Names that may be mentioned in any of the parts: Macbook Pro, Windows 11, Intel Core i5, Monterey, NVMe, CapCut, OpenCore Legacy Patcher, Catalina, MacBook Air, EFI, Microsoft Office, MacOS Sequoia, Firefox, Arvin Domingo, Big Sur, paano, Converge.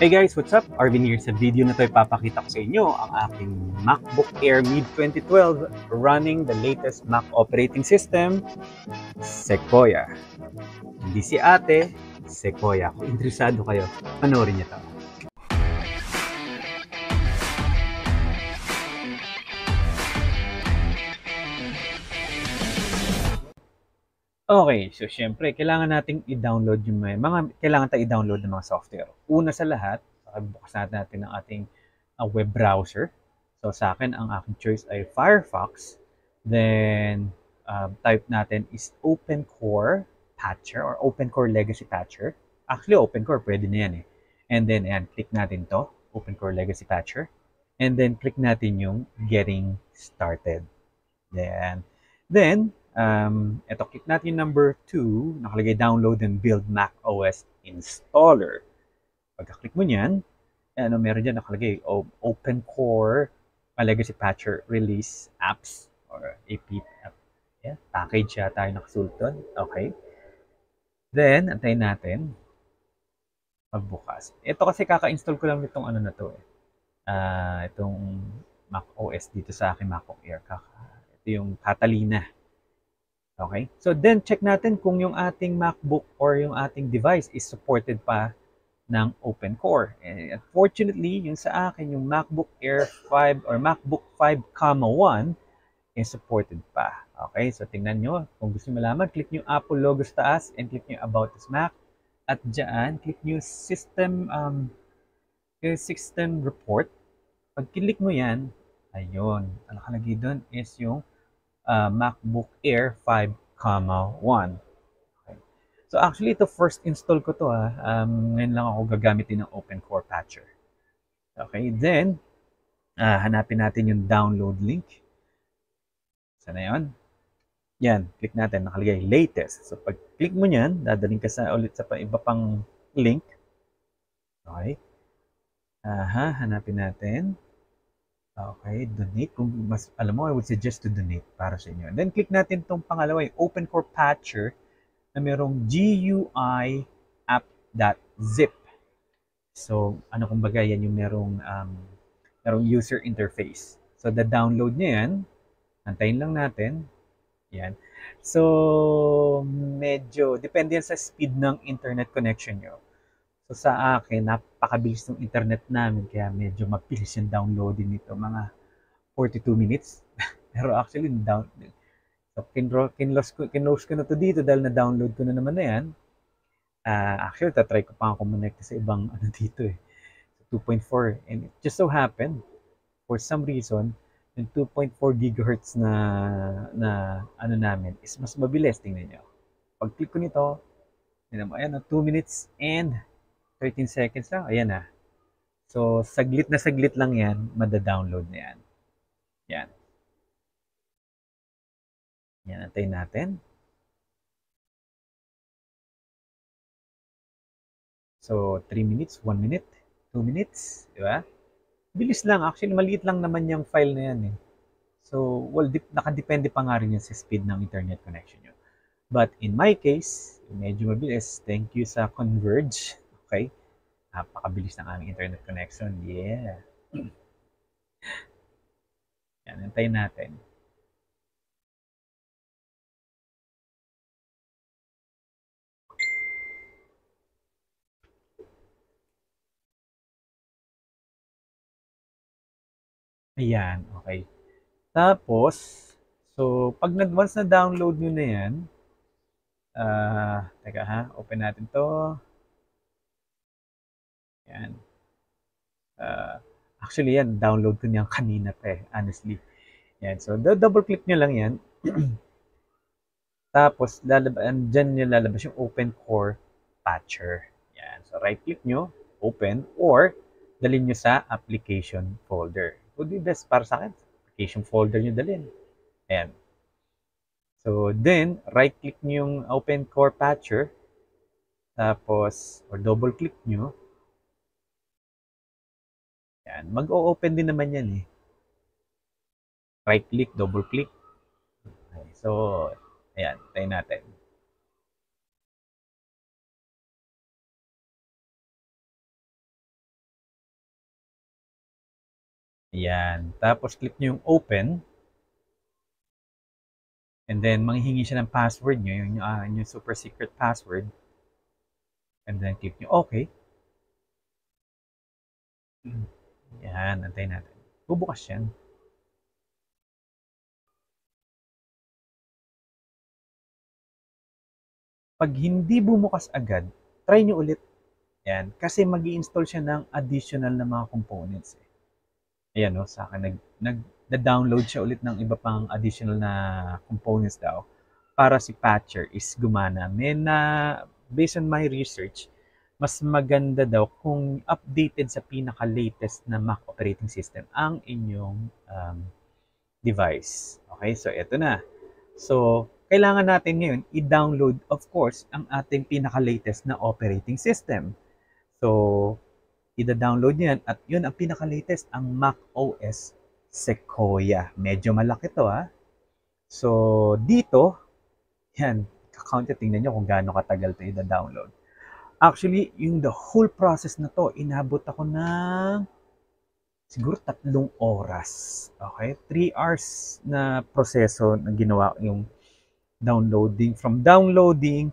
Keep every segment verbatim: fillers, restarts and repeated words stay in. Hey guys, what's up? Arvin here. Sa video na ito ay papakita ko sa inyo ang aking MacBook Air mid twenty twelve running the latest Mac operating system, Sequoia. Hindi si ate, Sequoia. Kung interesado kayo, panoorin niyo ito. Okay, so syempre, kailangan nating i-download yung may, mga, kailangan tayong i-download ng mga software. Una sa lahat, bukasan natin ang ating uh, web browser. So sa akin, ang aking choice ay Firefox. Then, uh, type natin is OpenCore Patcher or OpenCore Legacy Patcher. Actually, OpenCore, pwede na yan eh. And then, ayan, click natin to, OpenCore Legacy Patcher. And then, click natin yung Getting Started. Then, then, Um, ito, click natin yung number two, nakalagay download and build macOS installer. Pagka-click mo niyan, ano, meron dyan nakalagay OpenCore Legacy Patcher Release Apps or A P app. Yeah, package yata yung nakasulton. Okay. Then, antayin natin. Pagbukas. Ito kasi kaka-install ko lang itong ano na to eh. Uh, itong macOS dito sa akin, MacBook Air. Kaka, ito yung Catalina. Okay? So then, check natin kung yung ating MacBook or yung ating device is supported pa ng OpenCore. And unfortunately, yung sa akin, yung MacBook Air five or MacBook five comma one is supported pa. Okay? So tingnan nyo. Kung gusto nyo malaman, click nyo Apple logo sa taas and click nyo About this Mac. At dyan, click nyo System um, system Report. Pag click mo yan, ayun. Ang nakalagay doon is yung Uh, MacBook Air five comma one. Okay. So actually, ito first install ko to ha. Um, ngayon lang ako gagamitin ng OpenCore Patcher. Okay, then, uh, hanapin natin yung download link. Sana yun? Yan, click natin. Nakalagay latest. So pag click mo nyan, dadaling ka sa, ulit sa pa, iba pang link. Okay. Aha, hanapin natin. Okay, donate. Kung mas alam mo, I would suggest to donate para sa inyo. And then, click natin itong pangalawa, yung OpenCore Patcher na merong G U I app.zip. So, ano kung baga, yan yung merong, um, merong user interface. So, da-download niya yan. Antayin lang natin. Yan. So, medyo, depende yan sa speed ng internet connection nyo. So sa akin, napakabilis ng internet namin kaya medyo mabilis yung downloading nito, mga forty-two minutes. Pero actually, down, so kinlos ko, kinlos ko na to dito dahil na-download ko na naman na yan. Uh, actually, tatry ko pa akong connect sa ibang ano dito eh. So two point four. And it just so happened, for some reason, yung two point four gigahertz na, na ano namin is mas mabilis. Tingnan nyo. Pag-click ko nito, ayan, two minutes and thirteen seconds lang. Ayan na. So, saglit na saglit lang yan. Mada-download na yan. Yan. Yan. Antayin natin. So, three minutes, one minute, two minutes. Diba? Bilis lang. Actually, maliit lang naman yung file na yan eh. So, well, nakadepende pa nga rin yan sa speed ng internet connection nyo. But in my case, medyo mabilis. Thank you sa Converge. Okay? Napakabilis ng aming internet connection. Yeah. Yan, antayin natin. Ayan, okay. Tapos, so, pag once na-download nyo na yan, uh, teka ha, open natin to. Yan. Uh, actually, yan, download ko niyang kanina pa eh, honestly. Yan, so double-click nyo lang yan. Tapos, lalaban, dyan nyo lalabas yung OpenCore Patcher. Yan, so right-click nyo, open, or dalhin nyo sa application folder. Would be best para sa akin, application folder nyo dalhin. Ayan. So, then, right-click nyo yung OpenCore Patcher. Tapos, or double-click nyo. Yan. Mag-o-open din naman yan eh. Right-click, double-click. Okay. So, ayan. Tayo natin. Ayan. Tapos click nyo yung open. And then manghihingi siya ng password nyo, yung, uh, yung super secret password. And then click nyo okay. Ayan. Antayin natin. Bubukas yan. Pag hindi bumukas agad, try nyo ulit. Ayan. Kasi mag-i-install siya ng additional na mga components. Eh. Ayan o. No? Sa akin, nag-download nag, siya ulit ng iba pang additional na components daw. Para si Patcher is gumana. May na, based on my research, mas maganda daw kung updated sa pinaka-latest na Mac operating system ang inyong um, device. Okay? So, eto na. So, kailangan natin ngayon i-download, of course, ang ating pinaka-latest na operating system. So, i-download niyan at yun ang pinaka-latest, ang macOS Sequoia. Medyo malaki to, ha? So, dito, yan, kakount niya, tingnan niyo kung gaano katagal ito i-download. Actually, yung the whole process na to, inabot ako ng siguro tatlong oras. Okay? Three hours na proseso na ginawa yung downloading, from downloading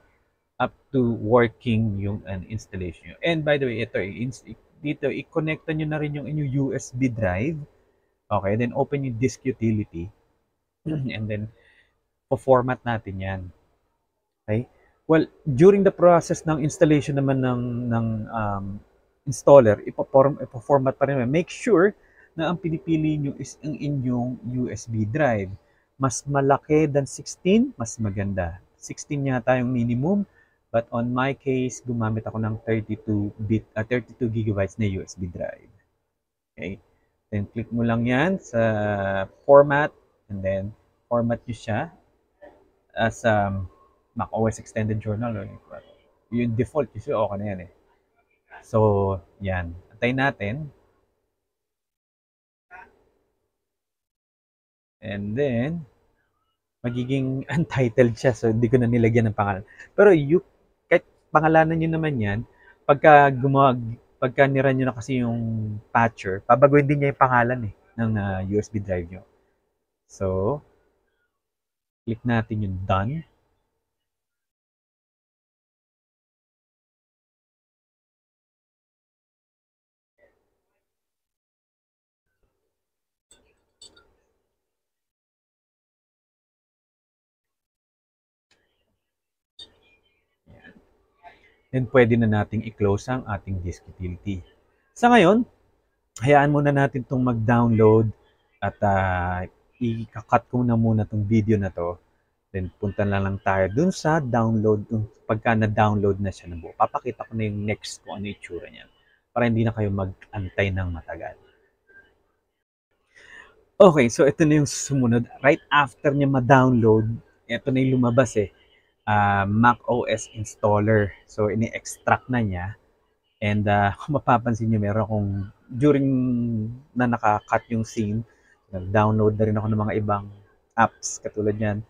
up to working yung an installation nyo. And by the way, ito, dito, i-connect nyo na rin yung inyong U S B drive. Okay, then open yung disk utility. And then, po-format natin yan. Okay? Well, during the process ng installation naman ng, ng um, installer, ipo-format pa rin. Make sure na ang pinipili nyo is ang inyong U S B drive. Mas malaki than sixteen, mas maganda. sixteen yata yung minimum, but on my case, gumamit ako ng thirty-two bit, uh, thirty-two gigabytes na U S B drive. Okay? Then, click mo lang yan sa format, and then, format nyo siya as um, macOS Extended Journal. Or yung default, usually okay na yan eh. So, yan. Antayin natin. And then, magiging untitled siya. So, hindi ko na nilagyan ng pangalan. Pero, you, kahit pangalanan nyo naman yan, pagka gumawa, pagka niran nyo na kasi yung patcher, pabaguhin din niya yung pangalan eh, ng uh, U S B drive nyo. So, click natin yung done. Then pwede na nating i-close ang ating disk utility. Sa ngayon, hayaan muna natin itong mag-download at uh, i-cut ko na muna itong video na to. Then punta na lang tayo dun sa download, dun, pagka na-download na siya ng buo. Papakita ko na yung next kung ano yung itsura niyan para hindi na kayo mag-antay ng matagal. Okay, so ito na yung sumunod. Right after niya ma-download, ito na yung lumabas eh. Uh, macOS installer. So, ini-extract na niya. And uh, kung mapapansin nyo, meron akong during na naka-cut yung scene, nag-download na rin ako ng mga ibang apps katulad yan.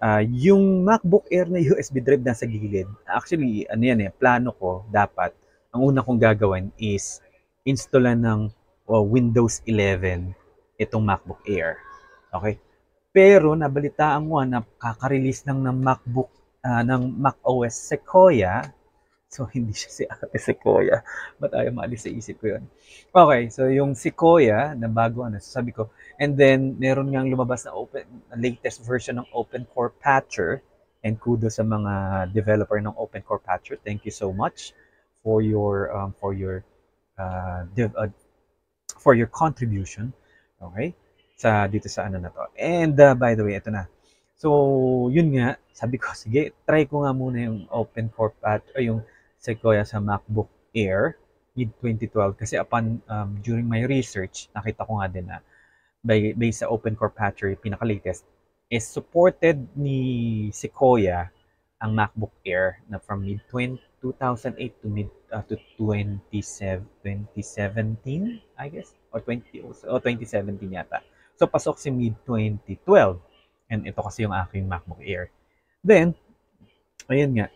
Uh, yung MacBook Air na U S B drive nasa gilid. Actually, ano yan eh, plano ko dapat. Ang una kong gagawin is installan ng uh, Windows eleven itong MacBook Air. Okay? Pero nabalitaan ko na kakarelease lang ng MacBook Uh, ng macOS Sequoia. So, hindi siya si Ate Sequoia. Ba't ayaw maalis sa isip ko yun? Okay, so yung Sequoia, na bago, ano, sabi ko. And then, meron ngang lumabas na open, latest version ng OpenCore Patcher. And kudos sa mga developer ng OpenCore Patcher. Thank you so much for your, um, for your, uh, div, uh, for your contribution. Okay? Sa, dito sa ano na to. And, uh, by the way, ito na. So, yun nga, sabi ko, sige, try ko nga muna yung OpenCore Patch o yung Sequoia sa MacBook Air mid twenty twelve. Kasi upon, um, during my research, nakita ko nga din na by, based sa OpenCore Patcher, yung pinaka-latest, is supported ni Sequoia ang MacBook Air na from mid two thousand eight to mid uh, to twenty seventeen, I guess, or, twenty, or twenty seventeen yata. So, pasok si mid twenty twelve. And ito kasi yung aking MacBook Air. Then, ayun nga.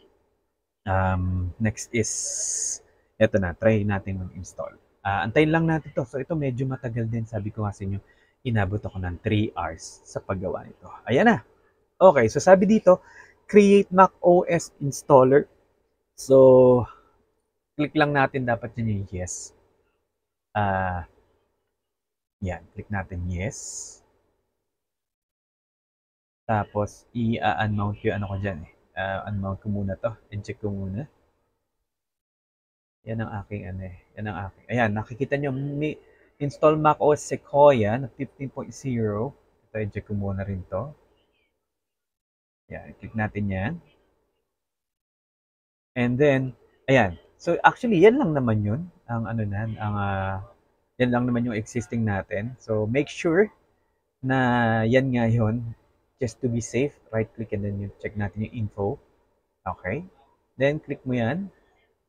Um, next is, eto na, try natin mag-install. Uh, antayin lang natin to. So ito medyo matagal din, sabi ko nga sa inyo, inabot ako ng three hours sa paggawa nito. Ayan na. Okay, so sabi dito, create macOS installer. So click lang natin dapat yun yung yes. Uh, yan, click natin yes. Tapos, i-unmount yung ano ko dyan eh. Uh, unmount ko muna to. I-check ko muna. Yan ang aking ano eh. Yan ang aking. Ayan, nakikita nyo. Install macOS Sequoia na fifteen point zero. Ito, i-check ko muna rin to. Yan, click natin yan. And then, ayan. So, actually, yan lang naman yun. Ang ano na, ang, uh, yan lang naman yung existing natin. So, make sure na yan nga yun. Just to be safe, right-click and then you check natin yung info. Okay. Then, click mo yan.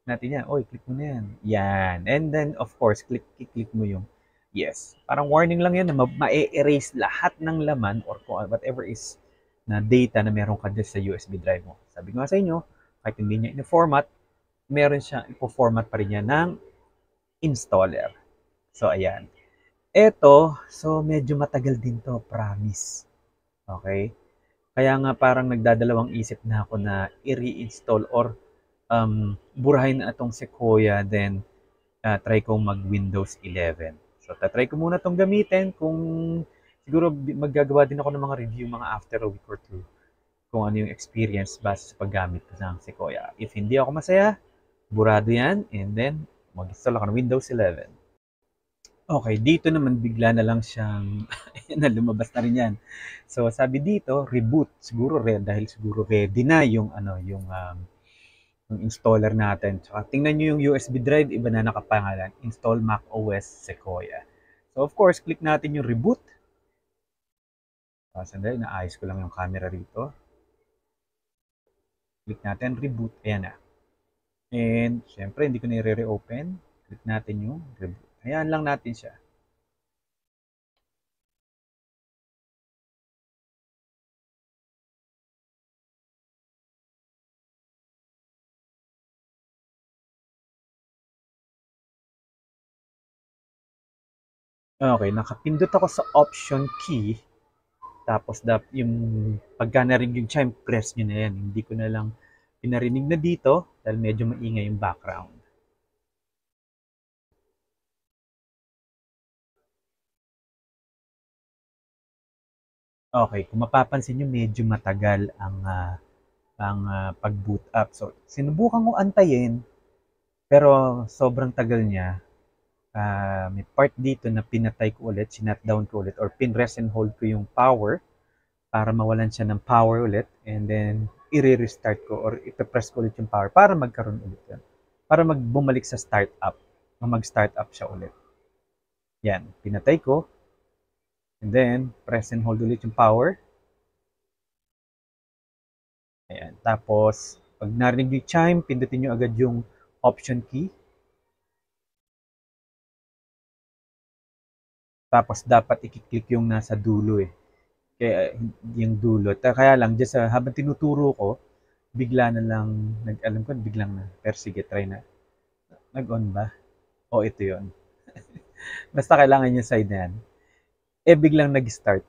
Natin yan. Oy, click mo na yan. Yan. And then, of course, click, click mo yung yes. Parang warning lang yan na ma-erase lahat ng laman or whatever is na data na meron ka dyan sa U S B drive mo. Sabi ko nga sa inyo, kahit hindi niya in-format, meron siya, ipo-format pa rin niya ng installer. So, ayan. Eto, so medyo matagal din to, promise. Okay? Kaya nga parang nagdadalawang isip na ako na i-reinstall or um, burahin na itong Sequoia, then uh, try kong mag Windows eleven. So, tatry ko muna itong gamitin kung siguro maggagawa din ako ng mga review mga after a week or two kung ano yung experience base sa paggamit ko ng Sequoia. If hindi ako masaya, burado yan, and then mag-install ako ng Windows eleven. Okay, dito naman bigla na lang siyang na lumabas na rin yan. So sabi dito, reboot siguro red dahil siguro ready na yung ano yung, um, yung installer natin. Tsaka tingnan niyo yung U S B drive, iba na nakapangalan, install macOS Sequoia. So of course, click natin yung reboot. Tapos sandali, naayos ko lang yung camera rito. Click natin reboot, ayan na. And syempre, hindi ko na i-re-open. Click natin yung reboot. Ayan lang natin siya. Okay, nakapindot ako sa option key. Tapos yung pagka narinig yung chime, press nyo na yan. Hindi ko na lang pinarinig na dito dahil medyo maingay yung background. Okay, kung mapapansin nyo, medyo matagal ang, uh, ang uh, pag-boot up. So, sinubukan ko antayin, pero sobrang tagal niya. Uh, may part dito na pinatay ko ulit, sinutdown ko ulit, or pin-rest and hold ko yung power para mawalan siya ng power ulit. And then, i-restart ko or ipipress ko ulit yung power para magkaroon ulit yan. Para magbumalik sa start up. Mag-start up siya ulit. Yan, pinatay ko. And then, press and hold ulit yung power. Ayan. Tapos, pag narinig yung chime, pindutin nyo agad yung option key. Tapos, dapat i-click yung nasa dulo eh. Kaya, yung dulo. Kaya lang, just, uh, habang tinuturo ko, bigla na lang, nag, alam ko, biglang na. Pero sige, try na. Nag-on ba? O, ito yon. Basta kailangan yung side na yan. Eh biglang nag-start.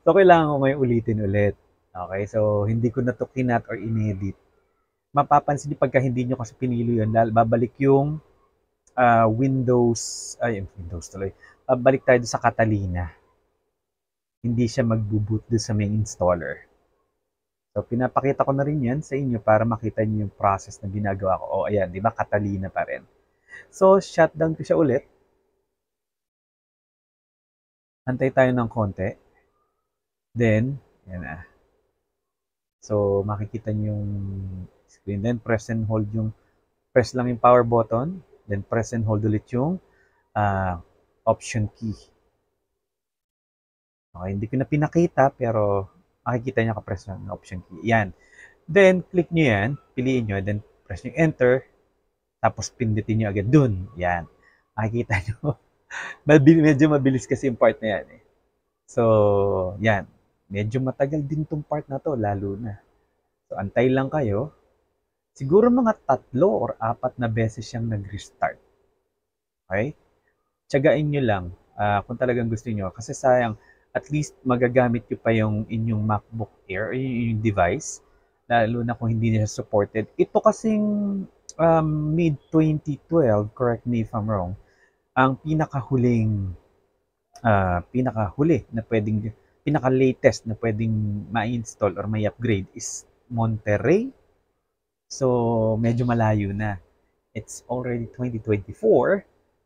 So, kailangan ko ngayon ulitin ulit. Okay, so hindi ko na to kinat or inedit. Mapapansin niyo pagka hindi nyo kasi pinili yun, lal babalik yung uh, Windows, ay Windows tuloy, babalik tayo sa Catalina. Hindi siya mag-boot doon sa main installer. So, pinapakita ko na rin yan sa inyo para makita niyo yung process na ginagawa ko. O, ayan, di ba? Catalina pa rin. So, shutdown ko siya ulit. Antay tayo ng konti. Then, yan na. So, makikita nyo yung screen. Then, press and hold yung, press lang yung power button. Then, press and hold ulit yung uh, option key. Okay, hindi ko na pinakita, pero makikita nyo ka-press ng option key. Yan. Then, click nyo yan. Piliin nyo. Then, press nyo enter. Tapos, pindutin nyo agad dun. Yan. Makikita nyo. Medyo mabilis kasi yung part na yan eh. So, yan. Medyo matagal din tong part na to, lalo na. So, antay lang kayo. Siguro mga tatlo or apat na beses siyang nag-restart. Okay? Tiyagain nyo lang uh, kung talagang gusto niyo, kasi sayang, at least magagamit nyo pa yung inyong MacBook Air, yung, yung device, lalo na kung hindi niya supported. Ito kasing um, mid twenty twelve, correct me if I'm wrong, ang pinakahuling, uh, pinakahuli na pwedeng, pinaka-latest na pwedeng ma-install or may upgrade is Monterey. So, medyo malayo na. It's already twenty twenty-four.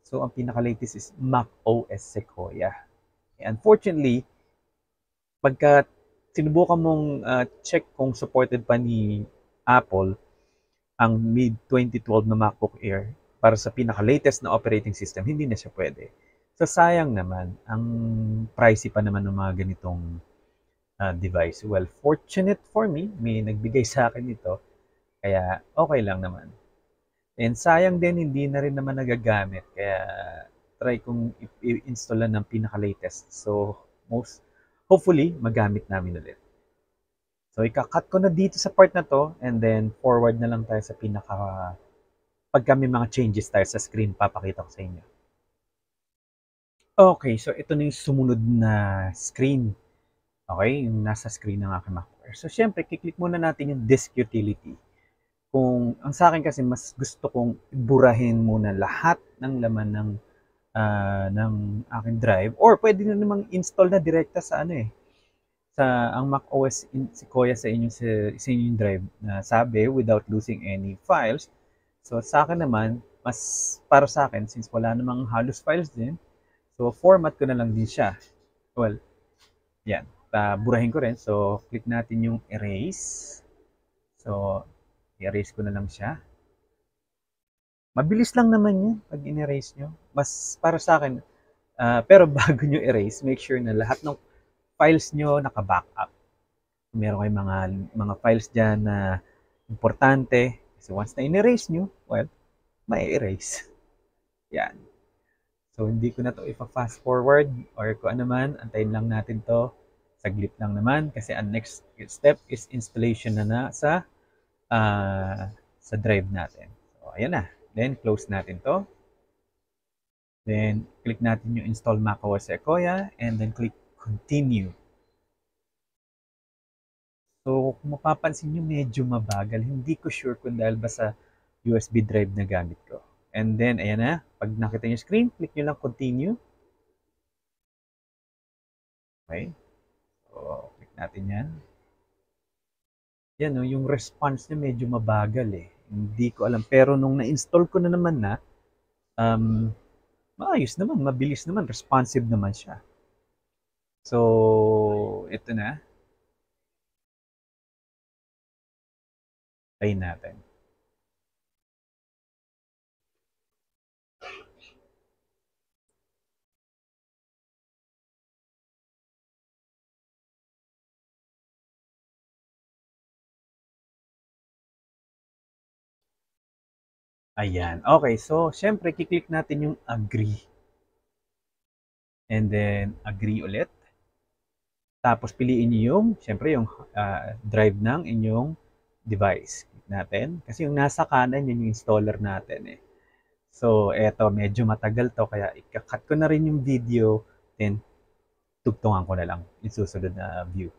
So, ang pinaka-latest is MacOS Sequoia. Unfortunately, pagka sinubukan mong uh, check kung supported pa ni Apple ang mid twenty twelve na MacBook Air para sa pinaka-latest na operating system, hindi na siya pwede. So, sayang naman. Ang pricey pa naman ng mga ganitong uh, device. Well, fortunate for me, may nagbigay sa akin ito. Kaya, okay lang naman. And sayang din, hindi na rin naman nagagamit. Kaya, try kong i-installan ng pinaka-latest. So, most, hopefully, magamit namin ulit. So, ikakat ko na dito sa part na to, and then forward na lang tayo sa pinaka, pag kami mga changes tayo sa screen, papakita ko sa inyo. Okay, so ito na yung sumunod na screen. Okay, yung nasa screen ng aking MacBook Air. So, syempre, kiklik muna natin yung disk utility. Kung, ang sa akin kasi, mas gusto kong burahin muna lahat ng laman ng Uh, ng aking drive, or pwede na namang install na direkta sa ano eh sa ang macOS Sequoia sa inyong sa, sa inyong drive na uh, sabi without losing any files. So sa akin naman, mas para sa akin, since wala namang halos files din, so format ko na lang din siya. Well, yan, uh, burahin ko rin. So click natin yung erase. So i-erase ko na lang siya. Mabilis lang naman yun pag in-erase nyo. Mas para sa akin, uh, pero bago nyo erase, make sure na lahat ng files nyo naka-backup. Meron kayong mga, mga files dyan na importante. Kasi once na in-erase nyo, well, may erase. Yan. So, hindi ko na to ipa-fast forward or kung ano man, antayin lang natin to. Saglit lang naman kasi ang next step is installation na na sa, uh, sa drive natin. So, ayan na. Then, close natin to. Then, click natin yung install macOS Sequoia and then click continue. So, kung mapapansin nyo, medyo mabagal. Hindi ko sure kung dahil ba sa U S B drive na gamit ko. And then, ayan na. Pag nakita nyo screen, click nyo lang continue. Okay. So, click natin yan. Yan, no, yung response nyo medyo mabagal eh. Hindi ko alam. Pero nung na-install ko na naman na, um, maayos naman, mabilis naman, responsive naman siya. So, ito na. Play natin. Ayan. Okay. So, syempre, kiklik natin yung agree. And then, agree ulit. Tapos, piliin nyo yung, syempre, yung uh, drive ng inyong device. Click natin. Kasi yung nasa kanan, yun yung installer natin eh. So, eto, medyo matagal to. Kaya, ikakat ko na rin yung video. Then, tugtungan ko na lang yung susunod na view.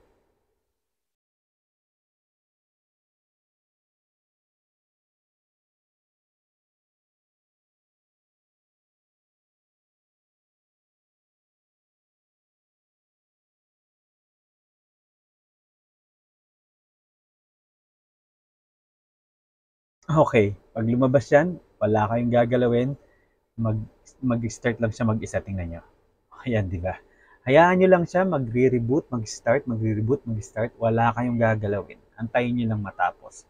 Okay, pag lumabas yan, wala kayong gagalawin, mag, mag-start lang siya mag-isa, tingnan nyo. Ayan, di ba? Hayaan nyo lang siya, mag-re-reboot, mag-start, mag-re-reboot, mag-start, wala kayong gagalawin. Antayin nyo lang matapos.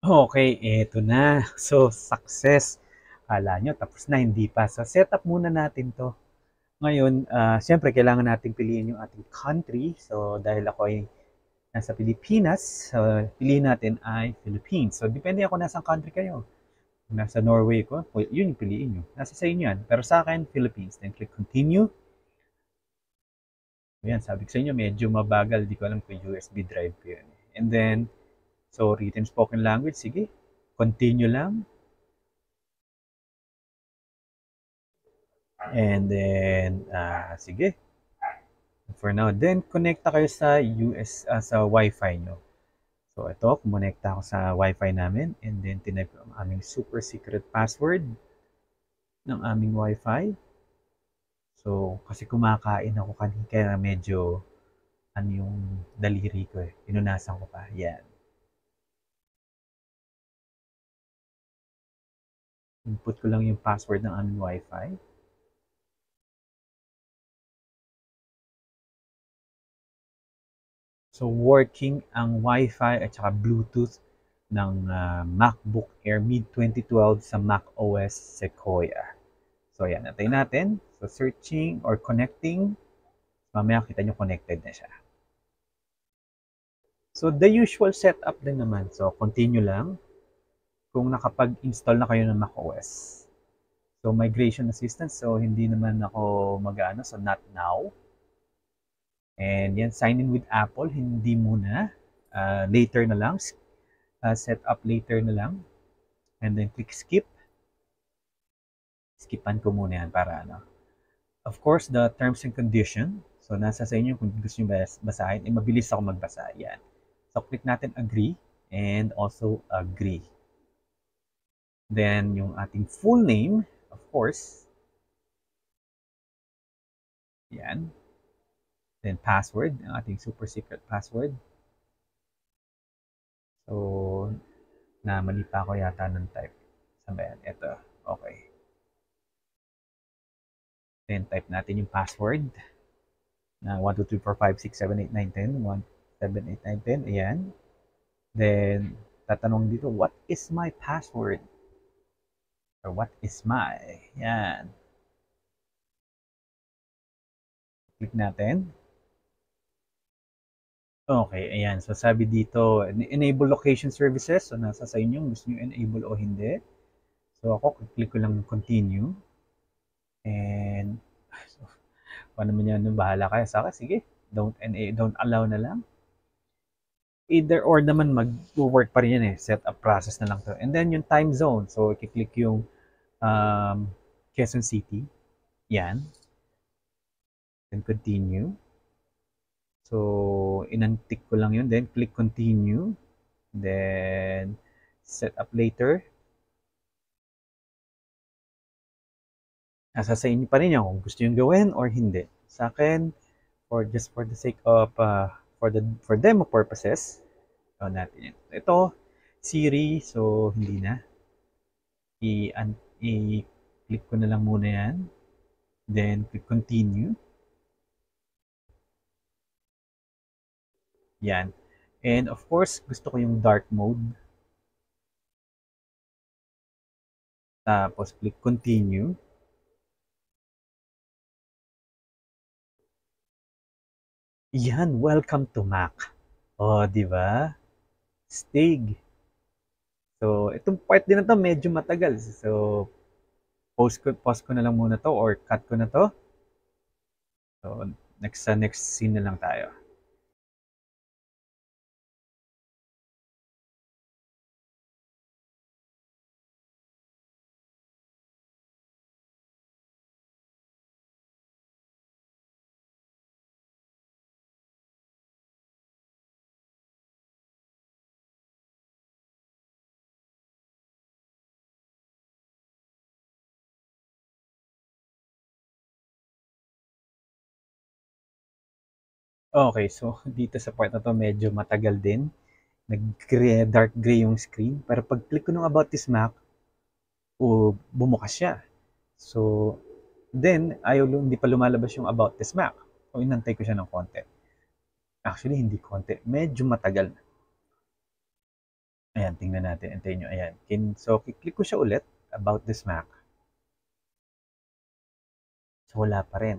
Okay, eto na. So, success. Kala nyo, tapos na, hindi pa. So, setup muna natin to. Ngayon, uh, siyempre, kailangan natin piliin yung ating country. So, dahil ako ay nasa Pilipinas, so, piliin natin ay Philippines. So, depende ako nasa country kayo. Kung nasa Norway ko, yun yung piliin nyo. Nasa sa inyo yan. Pero sa akin, Philippines. Then, click continue. Ayan, sabi ko sa inyo, medyo mabagal. Di ko alam kung U S B drive ko yun. And then, So, written spoken language, sige. Continue lang. And then, uh, sige. For now, then, connecta kayo sa U S, uh, sa Wi-Fi nyo. So, ito, kumonekta ako sa Wi-Fi namin. And then, tinay ko ang aming super secret password ng aming Wi-Fi. So, kasi kumakain ako kanina, kaya medyo ano yung daliri ko eh. Pinunasan ko pa. Yan. Input ko lang yung password ng aming Wi-Fi. So, working ang Wi-Fi at saka Bluetooth ng uh, MacBook Air mid twenty twelve sa macOS Sequoia. So, yan. Natayin natin. So, searching or connecting. Mamaya kita nyo connected na siya. So, the usual setup din naman. So, continue lang kung nakapag-install na kayo ng macOS. So, migration assistance. So, hindi naman ako mag-ano. So, not now. And yan, sign in with Apple. Hindi muna. Uh, later na lang. Uh, set up later na lang. And then, click skip. Skipan ko muna yan para ano. Of course, the terms and condition. So, nasa sa inyo kung gusto nyo basahin. Eh, mabilis ako magbasa. Yan. So, click natin agree. And also agree. Then, yung ating full name, of course. Yan. Then, password. Ang ating super secret password. So, namali pa ako yata ng type. Saan ba yan? Ito. Okay. Then, type natin yung password. Na one two three four five six seven eight nine ten. one seven eight nine ten. Ayan. Then, tatanong dito, what is my password? Or what is my? Yan. Click natin. Okay, ayan. So, sabi dito, enable location services. So, nasa sa inyo, gusto nyo enable o hindi. So, ako, click ko lang continue. And, so, paano man yan, bahala kayo sa akin. Sige, don't, don't allow na lang. Either or naman mag-work pa rin yan eh. Set up process na lang to. And then yung time zone. So, i-click yung um, Quezon City. Yan. Then continue. So, inantik ko lang yun. Then click continue. Then set up later. Nasa sa inyo pa rin yan kung gusto yung gawin or hindi. Sa akin, or just for the sake of... Uh, For, the, for demo purposes, so natin ito, Siri, so hindi na. I-click ko na lang muna yan. Then, click continue. Yan. And of course, gusto ko yung dark mode. Tapos, click continue. Yan, welcome to Mac. O, oh, di ba? Stig. So, itong part din na to medyo matagal. So, pause ko, pause ko na lang muna to or cut ko na to. So, next sa next scene na lang tayo. Okay, so dito sa part na to medyo matagal din. Nag-gray, dark gray yung screen. Pero pag click ko nung about this Mac, oh, bumukas siya. So, then, ayaw, hindi pa lumalabas yung about this Mac. So, inantay ko siya ng konti. Actually, hindi konti. Medyo matagal na. Ayan, tingnan natin. Antayin nyo. Ayan. So, click ko siya ulit. About this Mac. So, wala pa rin.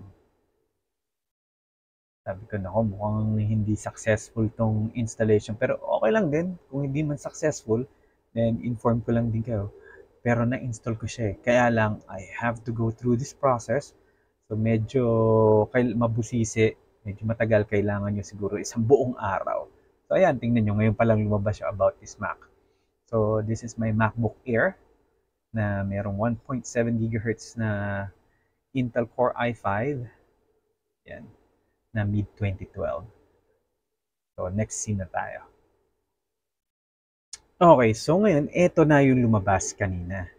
Sabi ko na ako, mukhang hindi successful tong installation. Pero okay lang din. Kung hindi man successful, then inform ko lang din kayo. Pero na-install ko siya eh. Kaya lang, I have to go through this process. So medyo mabusisi, medyo matagal, kailangan nyo siguro isang buong araw So ayan, tingnan nyo, ngayon palang lumabas yung about this Mac. So this is my MacBook Air na merong one point seven gigahertz na Intel Core i five. Yan, na mid twenty twelve. So next scene na tayo. Okay, so ngayon, eto na yung lumabas kanina.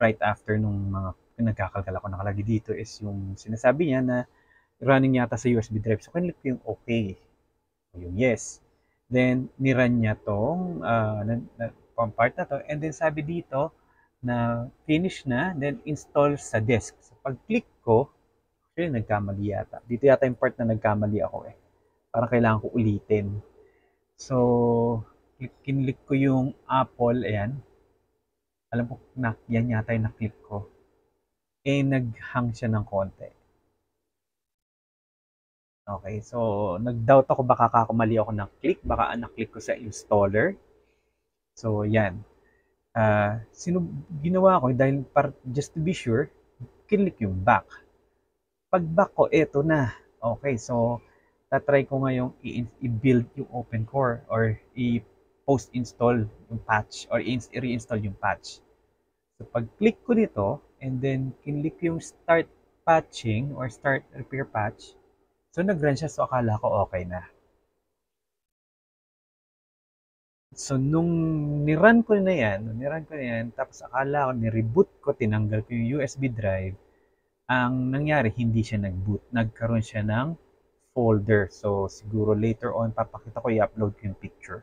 Right after nung mga nagkakalkala ko nakalagi dito is yung sinasabi niya na running yata sa U S B drive. So, kinilip ko yung okay. Yung yes. Then, nirun niya tong uh, na, na, part na to. And then, sabi dito na finish na. Then, install sa disk. So, pag-click ko, actually, nagkamali yata. Dito yata yung part na nagkamali ako eh. Parang kailangan ko ulitin. So, kinlik ko yung Apple, ayan. Alam ko, na, yan yata yung na-click ko. Eh, nag-hang siya ng konti. Okay, so, nag-doubt ako, baka kakamali ako ng click. Baka na-click ko sa installer. So, yan. Uh, sino, ginawa ko, dahil para, just to be sure, kinlik yung back. Pag back ko, eto na. Okay, so, tatry ko ngayong i-build yung OpenCore or i- post-install yung patch or i-reinstall yung patch. So, pag-click ko nito and then kinlik yung start patching or start repair patch. So, nag-run siya. So, akala ko okay na. So, nung nirun ko na yan, nung nirun ko na yan, tapos akala ko, nireboot ko, tinanggal ko yung U S B drive, ang nangyari, hindi siya nag-boot. Nagkaroon siya ng folder. So, siguro later on, papakita ko, i-upload ko yung picture.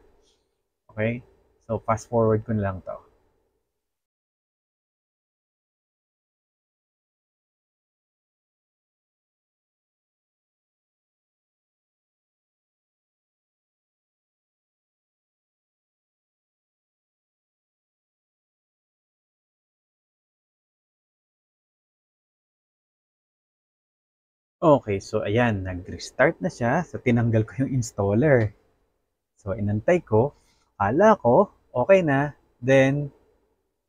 Okay? So, fast forward ko na lang to. Okay, so ayan, nag-restart na siya. So, tinanggal ko yung installer. So, inantay ko. Ala ko, okay na, then,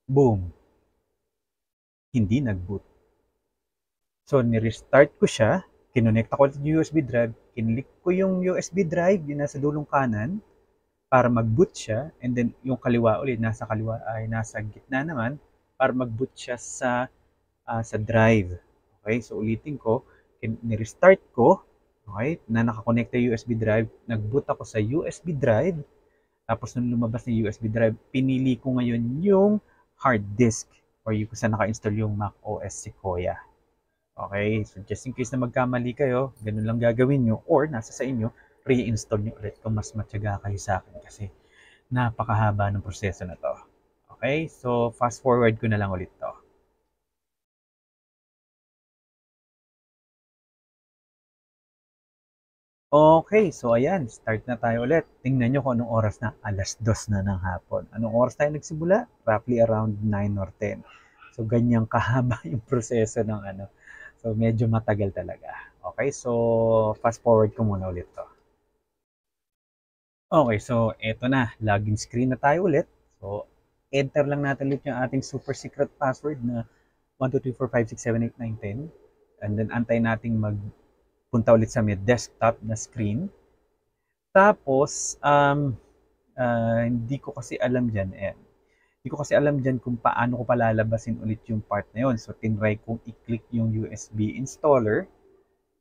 boom. Hindi nag-boot. So, nirestart ko siya, kinonekta ko yung U S B drive, kinlik ko yung U S B drive, yung nasa dulong kanan, para mag-boot siya, and then yung kaliwa ulit, nasa kaliwa, ay nasa gitna naman, para mag-boot siya sa, uh, sa drive. Okay, so ulitin ko, nirestart ko, okay, na nakakonekta yung U S B drive, nag-boot ako sa U S B drive. Tapos nung lumabas na U S B drive, pinili ko ngayon yung hard disk or yung kung saan naka-install yung macOS Sequoia. Okay, so just in case na magkamali kayo, ganun lang gagawin nyo or nasa sa inyo, re-install nyo ulit kung mas matyaga kayo sa akin kasi napakahaba ng proseso na to. Okay, so fast forward ko na lang ulit to. Okay, so ayan, start na tayo ulit. Tingnan nyo kung anong oras na, alas dos na ng hapon. Anong oras tayo nagsimula? Roughly around nine or ten. So, ganyang kahaba yung proseso ng ano. So, medyo matagal talaga. Okay, so fast forward ko muna ulit to. Okay, so eto na, login screen na tayo ulit. So, enter lang natin ulit yung ating super secret password na one two three four five six seven eight nine ten. And then, antay nating mag punta ulit sa may desktop na screen. Tapos, um, uh, hindi ko kasi alam dyan. Eh. Hindi ko kasi alam dyan kung paano ko palalabasin ulit yung part na yun. So, tinry kong i-click yung U S B installer.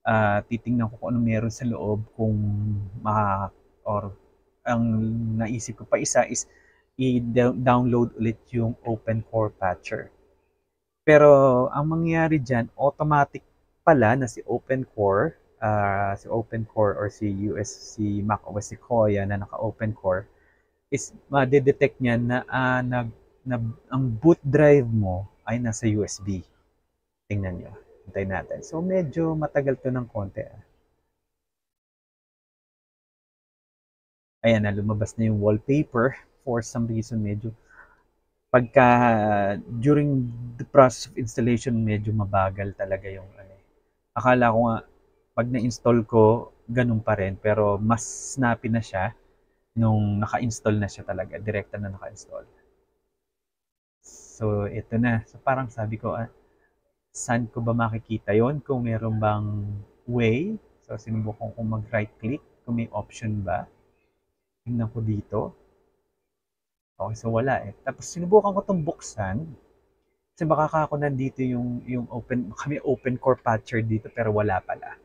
Uh, titingnan ko kung ano meron sa loob. Kung maka, or ang naisip ko pa isa is i-download ulit yung OpenCore Patcher. Pero, ang mangyari dyan, automatic pala na si OpenCore, uh, si OpenCore or si U S C macOS Sequoia na naka-OpenCore is ma-detect niya na, uh, na, na ang boot drive mo ay nasa U S B. Tingnan niyo. Hintayin natin. So medyo matagal 'to ng konti. Ayan na, lumabas na yung wallpaper. For some reason medyo pagka uh, during the process of installation medyo mabagal talaga yung ano. Akala ko nga, pag na-install ko, ganun pa rin. Pero mas snappy na siya nung naka-install na siya talaga. Direkta na naka-install. So, ito na. So, parang sabi ko, ah, saan ko ba makikita yon? Kung meron bang way? So, sinubukan kong mag-right click. Kung may option ba? Tingnan ko dito. Okay, so wala eh. Tapos sinubukan ko itong buksan. Kasi baka ako nandito yung, yung open, kami OpenCore Patcher dito pero wala pala.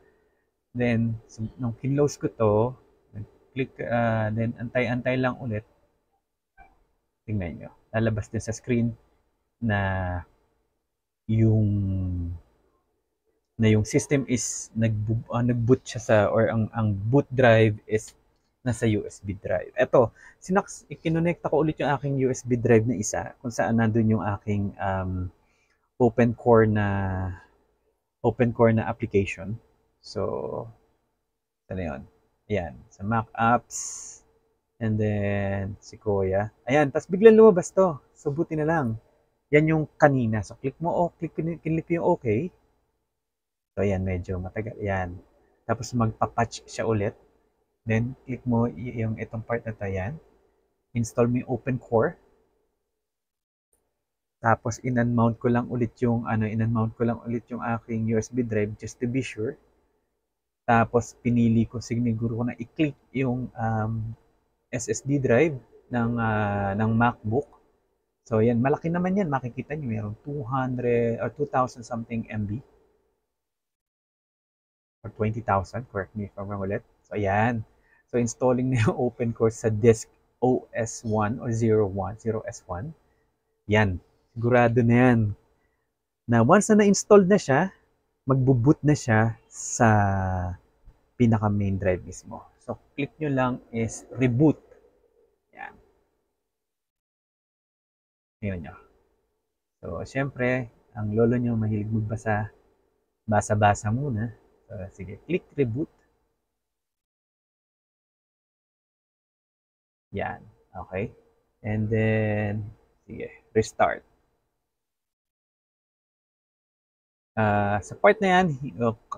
Then, so, nung kinlose ko to, nag-click, uh, then antay-antay lang ulit. Tingnan nyo. Lalabas din sa screen na yung na yung system is nag, uh, nag-boot siya sa, or ang, ang boot drive is nasa U S B drive. Ito, sinaks, ikinonekta ko ulit yung aking U S B drive na isa, kung saan nandun yung aking um, OpenCore na OpenCore na application. So, ano yun? Ayan, sa Mac Apps, and then Sequoia. Ayan, tapos biglang lumabas to. So, buti na lang. Yan yung kanina. So, click mo, oh, click, click yung okay. So, ayan, medyo matagal. Ayan. Tapos, magpa-patch siya ulit. Then, click mo yung itong part na ito, yan. Install mo yung OpenCore. Tapos, in-unmount ko lang ulit yung, ano, in-unmount ko lang ulit yung aking U S B drive just to be sure. Tapos, pinili ko, siguro ko na i-click yung um, S S D drive ng, uh, ng MacBook. So, yan. Malaki naman yan. Makikita nyo, mayroong two hundred or two thousand something M B. Or twenty thousand. Correct me if I'm wrong ulit. So, ayan. So, installing na yung OpenCore sa disk O S one or zero S one. Yan. Sigurado na yan. Na once na na-install na siya, magbo-boot na siya sa pinaka-main drive mismo. So, click nyo lang is reboot. Yan. Tingnan nyo. So, syempre, ang lolo nyo mahilig magbasa. Basa-basa muna. So, sige. Click reboot. Yan. Okay. And then, sige, restart. Uh, sa part na yan,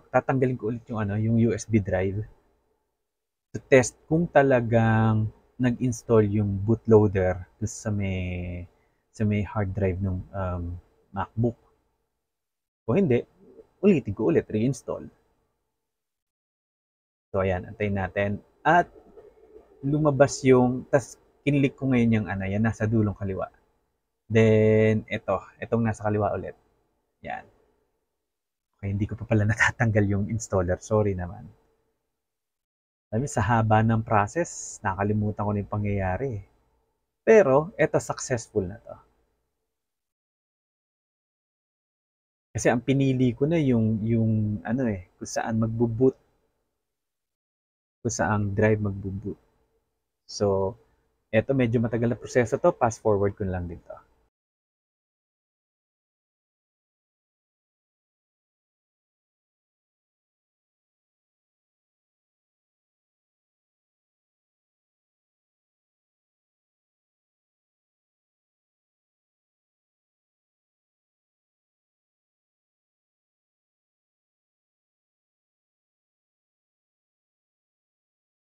tatanggalin ko ulit yung, ano, yung U S B drive to test kung talagang nag-install yung bootloader sa may, sa may hard drive ng um, MacBook. Kung hindi, ulitin ko ulit, reinstall. So, ayan, antayin natin. At lumabas yung, tas kinilik ko ngayon yung ano, yan nasa dulong kaliwa. Then, ito, itong nasa kaliwa ulit. Yan. Okay, hindi ko pa pala natatanggal yung installer. Sorry naman. Alam niyo, sa haba ng process, nakalimutan ko na yung pangyayari. Pero, ito successful na to. Kasi ang pinili ko na yung, yung ano eh, kung saan magbo-boot. Kung saan drive magbo-boot. So, eto medyo matagal na proseso to. Fast forward ko lang dito.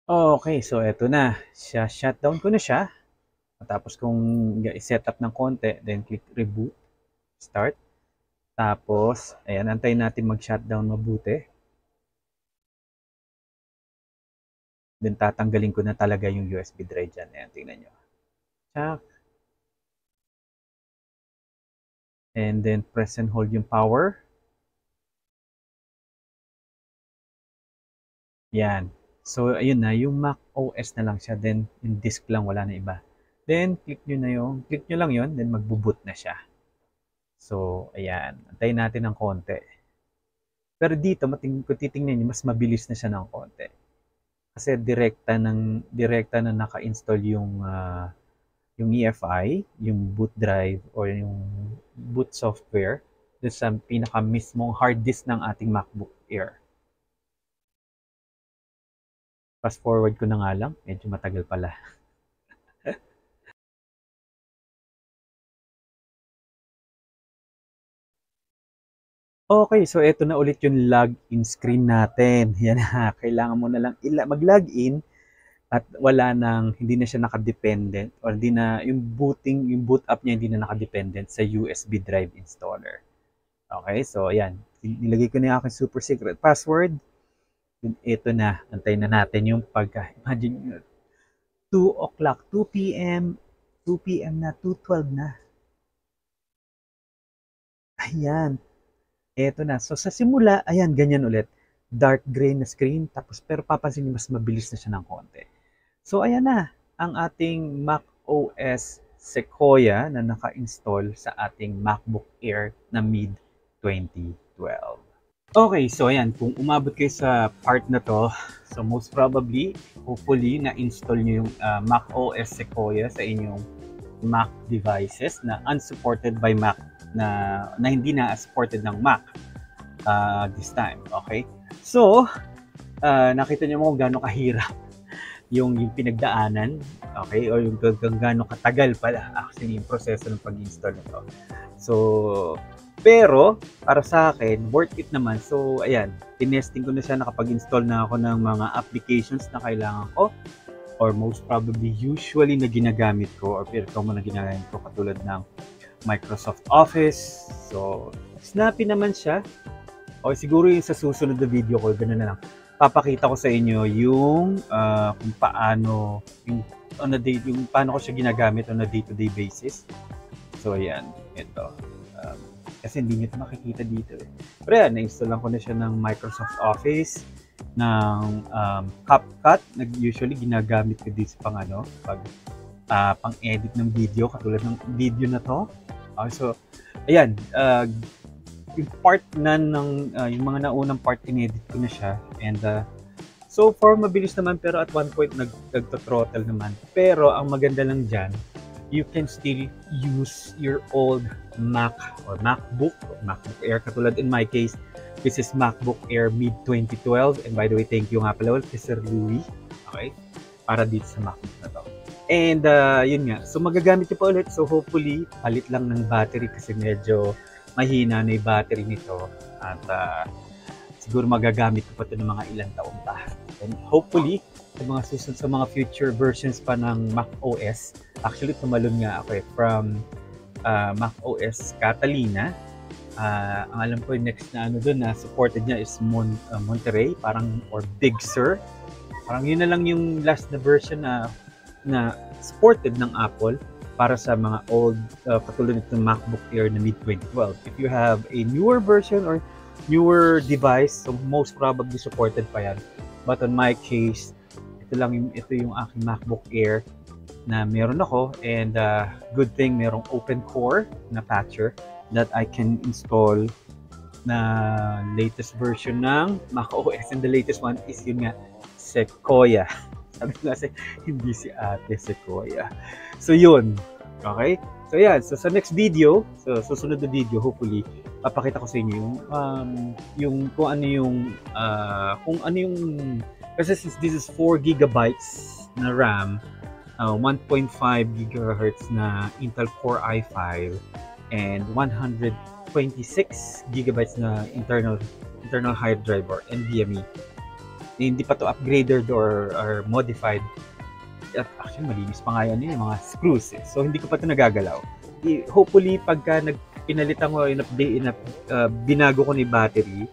Okay, so eto na. Siya, shutdown ko na siya. Tapos kung i-set up ng konti, then click reboot, start. Tapos, ayan, antayin natin mag-shutdown mabuti. Then tatanggalin ko na talaga yung U S B drive dyan. Ayan, tingnan nyo. Check. And then press and hold yung power. Yan. So, ayun na, yung Mac O S na lang siya. Then, yung disk lang, wala na iba. Then, click nyo na yung, click nyo lang yun. Then, magbo-boot na siya. So, ayan. Antayin natin ng konti. Pero dito, mating, kung titingnan nyo, mas mabilis na siya ng konti. Kasi direkta, ng, direkta na naka-install yung, uh, yung E F I, yung boot drive, or yung boot software doon sa pinaka-mismong hard disk ng ating MacBook Air. Fast forward ko na nga lang, medyo matagal pala. Okay, so eto na ulit yung login screen natin. Yan ha, kailangan mo na lang mag-login at wala nang, hindi na siya nakadependent or hindi na, yung booting, yung boot up niya hindi na nakadependent sa U S B drive installer. Okay, so yan, nilagay ko na yung aking super secret password. Ito na, antayin na natin yung pagka-imagine two o'clock, two p m two p m na, two twelve na. Ayan. Eto na. So, sa simula, ayan, ganyan ulit. Dark gray na screen. Tapos, pero papansin niyo, mas mabilis na siya ng konti. So, ayan na. Ang ating macOS Sequoia na naka-install sa ating MacBook Air na mid twenty twelve. Okay, so ayan. Kung umabot kayo sa part na to, so most probably, hopefully, na-install nyo yung uh, macOS Sequoia sa inyong Mac devices na unsupported by Mac, na, na hindi na supported ng Mac uh, this time. Okay? So, uh, nakita nyo mo kung gano'ng kahirap yung, yung pinagdaanan. Okay? O yung gano'ng katagal pala actually yung proseso ng pag-install nito. So, pero, para sa akin, worth it naman. So, ayan, tinesting ko na siya, nakapag-install na ako ng mga applications na kailangan ko or most probably usually na ginagamit ko or pero common na ginagamit ko katulad ng Microsoft Office. So, snappy naman siya. O siguro yung sa susunod na video ko, ganoon na lang. Papakita ko sa inyo yung uh, kung paano, yung, on a day, yung paano ko siya ginagamit on a day-to-day basis. So, ayan, ito. Um, Kasi hindi nyo ito makikita dito eh. Pero yan, na-install lang ko na siya ng Microsoft Office, ng um, CapCut. Nag-usually ginagamit ko dito pang ano, pag uh, pang-edit ng video, katulad ng video na to. Uh, so, ayan, uh, yung part na ng, uh, yung mga naunang part, in-edit ko na siya. And uh, so far, mabilis naman, pero at one point, nag-throttle naman. Pero ang maganda lang dyan, you can still use your old Mac or MacBook or MacBook Air. Katulad in my case, this is MacBook Air mid twenty twelve. And by the way, thank you nga pala kay Sir Louie. Okay? Para dito sa MacBook na to. And uh, yun nga. So magagamit niyo pa ulit. So hopefully, palit lang ng battery kasi medyo mahina na yung battery nito. At uh, siguro magagamit ko pa ito ng mga ilang taon pa. And hopefully, sa mga susunod sa mga future versions pa ng macOS. Actually, tumalon nga ako eh, from uh, macOS Catalina. Uh, ang alam ko yung next na ano doon na supported niya is Mon uh, Monterey, parang or Big Sur. Parang yun na lang yung last na version na na supported ng Apple para sa mga old uh, katulad nitong MacBook Air na mid twenty twelve. If you have a newer version or newer device, so most probably supported pa yan. But on my case, ito lang yung, ito yung aking MacBook Air na meron ako and uh, good thing merong OpenCore na patcher that I can install na latest version ng macOS and the latest one is yun nga Sequoia. Sabi ko kasi hindi si Ate Sequoia. So yun. Okay? So yan. So sa next video, so susunod na video hopefully, papakita ko sa inyo yung um, yung kung ano yung uh, kung ano yung kasi since this is four gigabytes na RAM, uh, one point five gigahertz na Intel Core i five, and one hundred twenty-six gigabytes na internal internal hard drive or N V M E. Na hindi pa to upgraded or, or modified. At actually, malinis pa nga yan yung mga screws. Eh. So, hindi ko pa ito nagagalaw. I, hopefully, pagka nagpinalitan ko, in, in, uh, binago ko ni battery,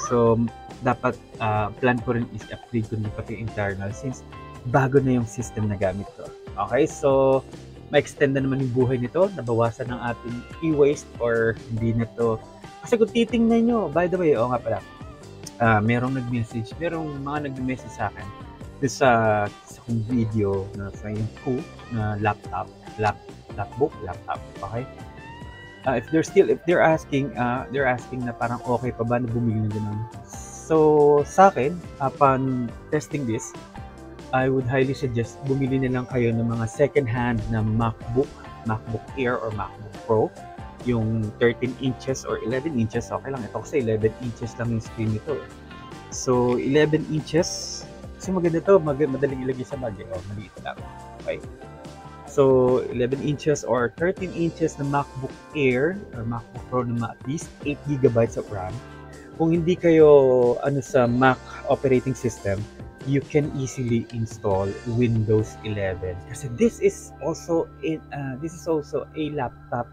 so, dapat uh, plan ko rin is upgrade ko din pati internal since bago na yung system na gamit ko. Okay, so ma-extend na naman yung buhay nito, nabawasan ng ating e-waste or hindi na to. Kasi kung titingnan nyo, by the way, o oh, nga pala, uh, merong nag-message, merong mga nag-message sa akin sa uh, video na sa yung two na laptop, lap, lapbook, laptop, okay? Uh, if they're still, if they're asking, uh, they're asking na parang okay pa ba na bumili na ganun. So, sa akin, upon testing this, I would highly suggest bumili na lang kayo ng mga second-hand na MacBook, MacBook Air or MacBook Pro. Yung thirteen inches or eleven inches, okay lang. Ito kasi eleven inches lang yung screen nito. So, eleven inches. Kasi maganda ito, mag madaling ilagay sa bag. O, maliit lang. Okay. So, eleven inches or thirteen inches na MacBook Air or MacBook Pro na at least eight gigabytes of RAM. Kung hindi kayo ano sa Mac operating system, you can easily install Windows eleven. Kasi this is also in uh, this is also a laptop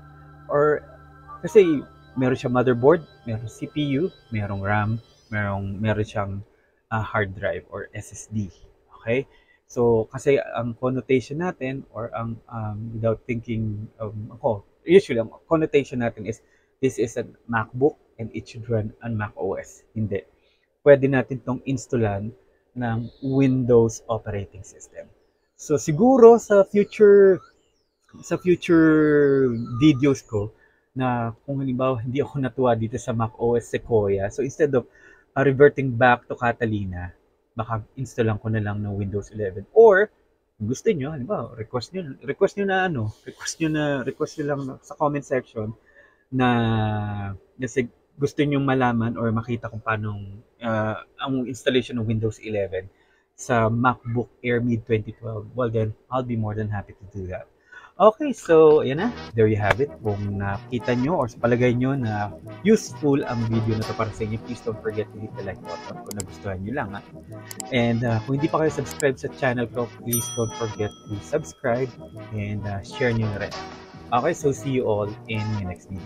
or kasi meron siyang motherboard, merong C P U, merong RAM, merong meron siyang uh, hard drive or S S D. Okay? So, kasi ang connotation natin or ang um, without thinking, um, ako, usually ang connotation natin is this is a MacBook and it should run on macOS. Hindi. Pwede natin itong installan ng Windows operating system. So, siguro sa future sa future videos ko na kung halimbawa hindi ako natuwa dito sa macOS Sequoia, so instead of uh, reverting back to Catalina, baka install lang ko na lang ng Windows eleven, or gusto niyo, ano ba, request niyo request niyo na ano, request niyo na request niyo lang sa comment section na kasi gusto niyo malaman or makita kung paano uh, ang installation ng Windows eleven sa MacBook Air mid twenty twelve. Well then, I'll be more than happy to do that. Okay, so ayan na, there you have it. Kung nakita nyo or sa palagay nyo na useful ang video na to para sa inyo, please don't forget to hit the like button kung nagustuhan nyo lang. Ha? And uh, kung hindi pa kayo subscribe sa channel ko, please don't forget to subscribe and uh, share nyo na rin. Okay, so see you all in my next video.